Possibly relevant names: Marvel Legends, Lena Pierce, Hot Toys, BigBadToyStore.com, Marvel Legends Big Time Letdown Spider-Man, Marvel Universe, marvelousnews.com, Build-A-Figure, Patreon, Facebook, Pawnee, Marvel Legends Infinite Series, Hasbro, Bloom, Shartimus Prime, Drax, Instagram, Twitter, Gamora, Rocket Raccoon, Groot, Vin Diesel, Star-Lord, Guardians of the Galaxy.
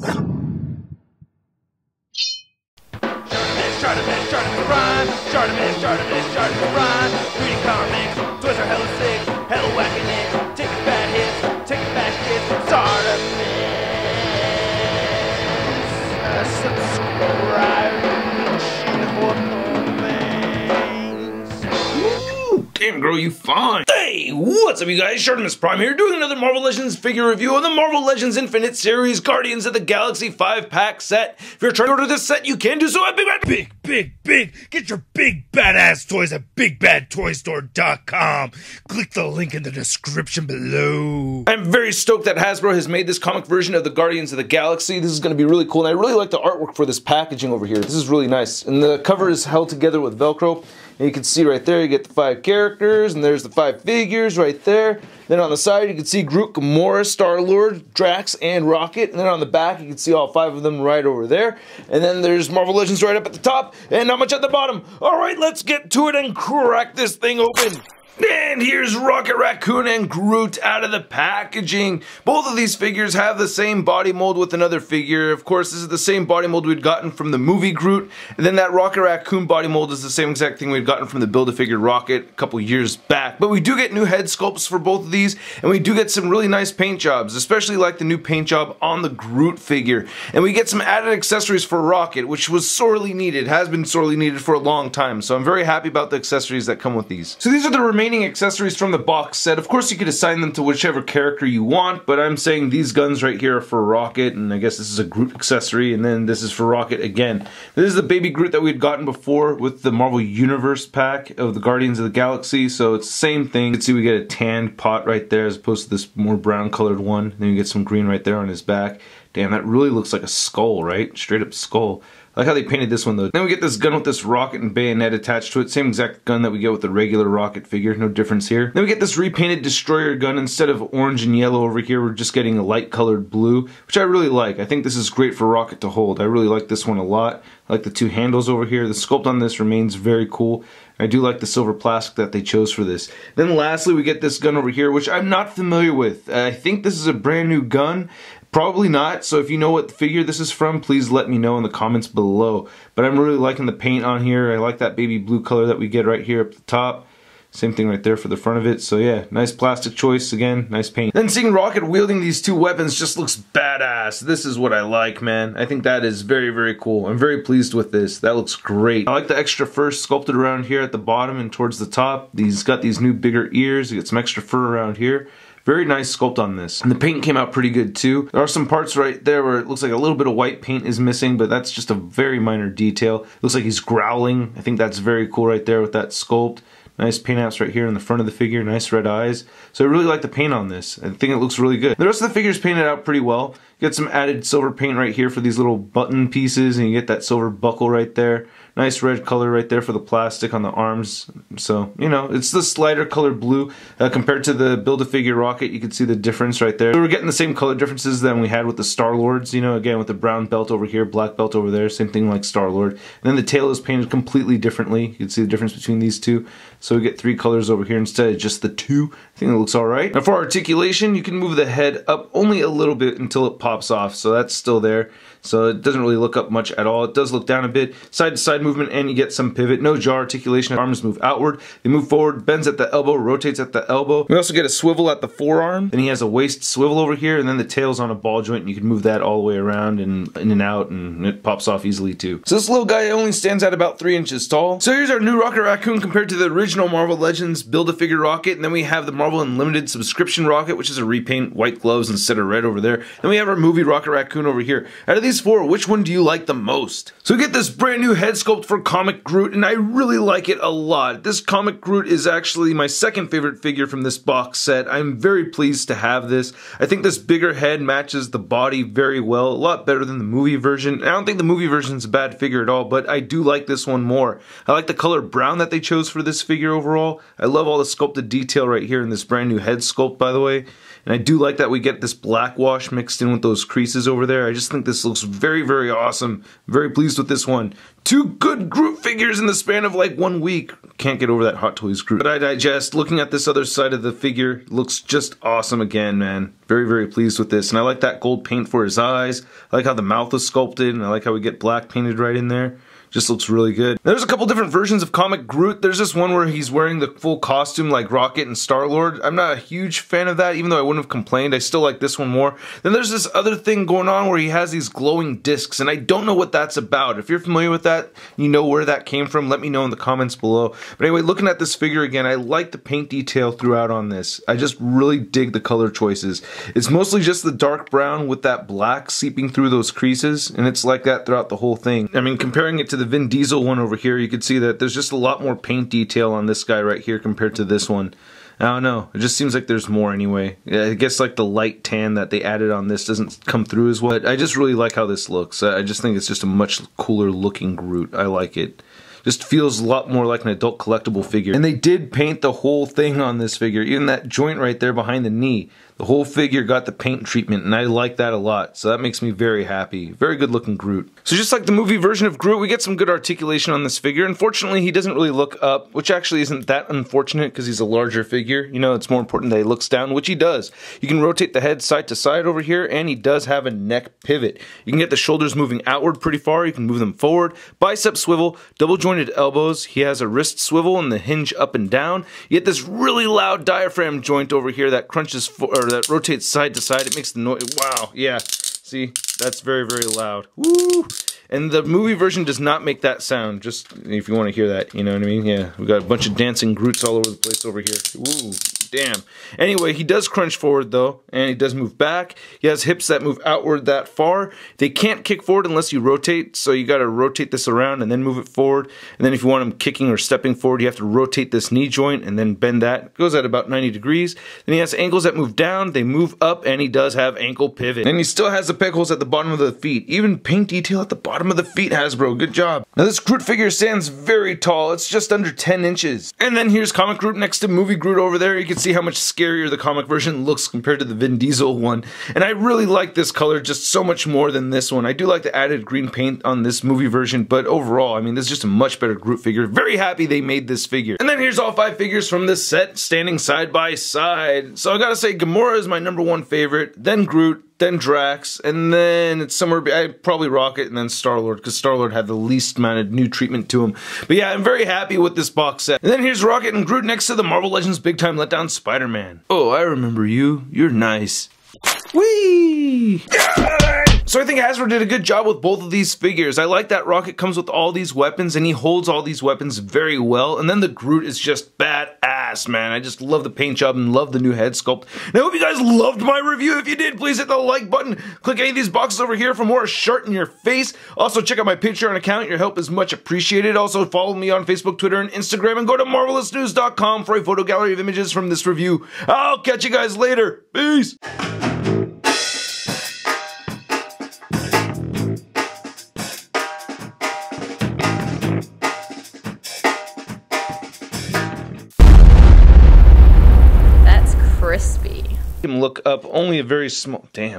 Shartimus Prime. Reading comics, toys are hella sick, hella wacky nicks, taking bad hits, taking bad shits. Subscribe. Damn girl, you fine. Hey, what's up you guys? Shartimus Prime here, doing another Marvel Legends figure review on the Marvel Legends Infinite Series Guardians of the Galaxy 5-pack set. If you're trying to order this set, you can do so at BigBadToyStore.com. Get your big badass toys at BigBadToyStore.com. Click the link in the description below. I'm very stoked that Hasbro has made this comic version of the Guardians of the Galaxy. This is going to be really cool, and I really like the artwork for this packaging over here. This is really nice, and the cover is held together with Velcro. And you can see right there, you get the 5 characters, and there's the 5 figures right there. Then on the side, you can see Groot, Gamora, Star-Lord, Drax, and Rocket. And then on the back, you can see all 5 of them right over there. And then there's Marvel Legends right up at the top, and not much at the bottom. All right, let's get to it and crack this thing open. And here's Rocket Raccoon and Groot out of the packaging. Both of these figures have the same body mold with another figure. Of course, this is the same body mold we'd gotten from the movie Groot. And then that Rocket Raccoon body mold is the same exact thing we'd gotten from the Build-A-Figure Rocket a couple years back. But we do get new head sculpts for both of these, and we do get some really nice paint jobs, especially like the new paint job on the Groot figure. And we get some added accessories for Rocket, which was sorely needed, has been sorely needed for a long time. So I'm very happy about the accessories that come with these. So these are the remaining accessories from the box set. Of course, you could assign them to whichever character you want, but I'm saying these guns right here are for Rocket, and I guess this is a Groot accessory, and then this is for Rocket again. This is the baby Groot that we had gotten before with the Marvel Universe pack of the Guardians of the Galaxy, so it's the same thing. You can see we get a tan pot right there as opposed to this more brown colored one, and then you get some green right there on his back. Damn, that really looks like a skull, right? Straight up skull. I like how they painted this one though. Then we get this gun with this rocket and bayonet attached to it. Same exact gun that we get with the regular Rocket figure. No difference here. Then we get this repainted destroyer gun. Instead of orange and yellow over here, we're just getting a light colored blue, which I really like. I think this is great for Rocket to hold. I really like this one a lot. I like the 2 handles over here. The sculpt on this remains very cool. I do like the silver plastic that they chose for this. Then lastly, we get this gun over here, which I'm not familiar with. I think this is a brand new gun. Probably not, so if you know what figure this is from, please let me know in the comments below. But I'm really liking the paint on here. I like that baby blue color that we get right here up the top. Same thing right there for the front of it, so yeah, nice plastic choice, again, nice paint. Then seeing Rocket wielding these 2 weapons just looks badass. This is what I like, man. I think that is very, very cool. I'm very pleased with this. That looks great. I like the extra fur sculpted around here at the bottom and towards the top. He's got these new bigger ears. You get some extra fur around here. Very nice sculpt on this. And the paint came out pretty good too. There are some parts right there where it looks like a little bit of white paint is missing, but that's just a very minor detail. It looks like he's growling. I think that's very cool right there with that sculpt. Nice paint apps right here in the front of the figure, nice red eyes. So I really like the paint on this. I think it looks really good. The rest of the figure's painted out pretty well. You get some added silver paint right here for these little button pieces, and you get that silver buckle right there. Nice red color right there for the plastic on the arms. So, you know, it's this lighter color blue. Compared to the Build-A-Figure Rocket, you can see the difference right there. So we're getting the same color differences than we had with the Star-Lords, you know, again with the brown belt over here, black belt over there, same thing like Star-Lord. And then the tail is painted completely differently. You can see the difference between these 2. So we get 3 colors over here instead of just the 2. I think it looks alright. Now for articulation, you can move the head up only a little bit until it pops off, so that's still there. So it doesn't really look up much at all. It does look down a bit. Side to side movement, and you get some pivot. No jaw articulation. Arms move outward. They move forward, bends at the elbow, rotates at the elbow. We also get a swivel at the forearm. Then he has a waist swivel over here, and then the tail's on a ball joint, and you can move that all the way around and in and out, and it pops off easily too. So this little guy only stands at about 3 inches tall. So here's our new Rocket Raccoon compared to the original Marvel Legends Build-A-Figure Rocket, and then we have the Marvel Unlimited Subscription Rocket, which is a repaint, white gloves instead of red over there. Then we have our movie Rocket Raccoon over here. Out of these 4, which one do you like the most? So we get this brand new head sculpt for Comic Groot, and I really like it a lot. This Comic Groot is actually my second favorite figure from this box set. I'm very pleased to have this. I think this bigger head matches the body very well, a lot better than the movie version. And I don't think the movie version is a bad figure at all, but I do like this one more. I like the color brown that they chose for this figure overall. I love all the sculpted detail right here in this brand new head sculpt, by the way. And I do like that we get this black wash mixed in with those creases over there. I just think this looks very, very awesome. Very pleased with this one. Two good Groot figures in the span of like 1 week. Can't get over that Hot Toys Groot. But I digest. Looking at this other side of the figure, looks just awesome again, man. Very, very pleased with this. And I like that gold paint for his eyes. I like how the mouth is sculpted, and I like how we get black painted right in there. Just looks really good. There's a couple different versions of comic Groot. There's this one where he's wearing the full costume like Rocket and Star-Lord. I'm not a huge fan of that, even though I wouldn't have complained. I still like this one more. Then there's this other thing going on where he has these glowing discs, and I don't know what that's about. If you're familiar with that, you know where that came from, let me know in the comments below. But anyway, looking at this figure again, I like the paint detail throughout on this. I just really dig the color choices. It's mostly just the dark brown with that black seeping through those creases, and it's like that throughout the whole thing. I mean, comparing it to the Vin Diesel one over here, you can see that there's just a lot more paint detail on this guy right here compared to this one. I don't know, it just seems like there's more anyway. I guess like the light tan that they added on this doesn't come through as well. But I just really like how this looks. I just think it's just a much cooler looking Groot. I like it. Just feels a lot more like an adult collectible figure. And they did paint the whole thing on this figure, even that joint right there behind the knee. The whole figure got the paint treatment, and I like that a lot, so that makes me very happy. Very good looking Groot. So just like the movie version of Groot, we get some good articulation on this figure. Unfortunately, he doesn't really look up, which actually isn't that unfortunate because he's a larger figure. You know, it's more important that he looks down, which he does. You can rotate the head side to side over here, and he does have a neck pivot. You can get the shoulders moving outward pretty far. You can move them forward. Bicep swivel, double jointed elbows. He has a wrist swivel and the hinge up and down. You get this really loud diaphragm joint over here that crunches forward. That rotates side to side. It makes the noise. Wow, yeah. See, that's very, very loud. Woo! And the movie version does not make that sound, just if you want to hear that, you know what I mean? Yeah, we got a bunch of dancing Groots all over the place over here. Ooh, damn. Anyway, he does crunch forward though, and he does move back. He has hips that move outward that far. They can't kick forward unless you rotate, so you gotta rotate this around and then move it forward. And then if you want him kicking or stepping forward, you have to rotate this knee joint and then bend that. It goes at about 90 degrees. Then he has ankles that move down, they move up, and he does have ankle pivot. And he still has the peg holes at the bottom of the feet. Even paint detail at the bottom of the feet, Hasbro, good job. Now this Groot figure stands very tall, it's just under 10 inches. And then here's comic Groot next to movie Groot over there. You can see how much scarier the comic version looks compared to the Vin Diesel one. And I really like this color just so much more than this one. I do like the added green paint on this movie version, but overall, I mean, this is just a much better Groot figure. Very happy they made this figure. And then here's all 5 figures from this set standing side by side. So I gotta say, Gamora is my #1 favorite, then Groot, then Drax, and then it's somewhere, probably Rocket, and then Star-Lord, because Star-Lord had the least amount of new treatment to him. But yeah, I'm very happy with this box set. And then here's Rocket and Groot next to the Marvel Legends Big Time Letdown Spider-Man. Oh, I remember you. You're nice. Whee! Yeah! So I think Hasbro did a good job with both of these figures. I like that Rocket comes with all these weapons, and he holds all these weapons very well. And then the Groot is just badass, man. I just love the paint job and love the new head sculpt. And I hope you guys loved my review. If you did, please hit the like button. Click any of these boxes over here for more Shart in your face. Also, check out my Patreon account. Your help is much appreciated. Also, follow me on Facebook, Twitter, and Instagram. And go to marvelousnews.com for a photo gallery of images from this review. I'll catch you guys later. Peace. Look up only a very small, damn.